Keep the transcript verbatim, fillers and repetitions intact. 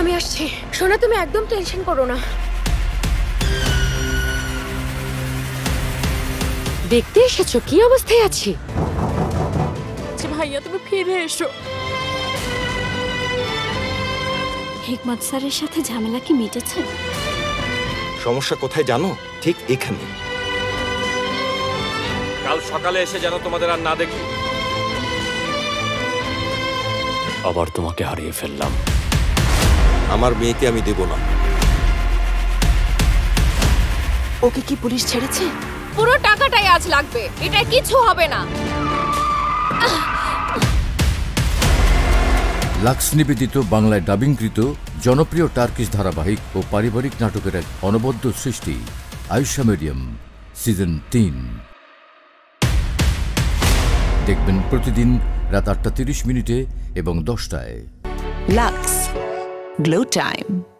आमी आसছি। শোনা তুমি একদম টেনশন করো না। দেখতে এসেছো কি অবস্থায় আছি। আচ্ছা ভাইয়া তুমি ফিরে এসো। হিকমত স্যারের সাথে ঝামেলা কি মিটেছে? সমস্যা কোথায় জানো? ঠিক এখানে। কাল সকালে এসে যেন তোমাদের আর না দেখি। আবার তোমাকে হারিয়ে ফেললাম। আমার মেয়েকে আমি দেব না। ওকে কি পুলিশ ছেড়েছে? পুরো টাকাটাই আজ লাগবে, এটা কিছু হবে না। লক্স নিবেদিত বাংলায় ডাবিংকৃত জনপ্রিয় টার্কিশ ধারাবাহিক ও পারিবারিক নাটকের এক অনবদ্য সৃষ্টি আয়শা মরিয়ম সিজন তিন। দেখবেন প্রতিদিন রাত আটটা তিরিশ মিনিটে এবং দশটায়। Lux Glow Time।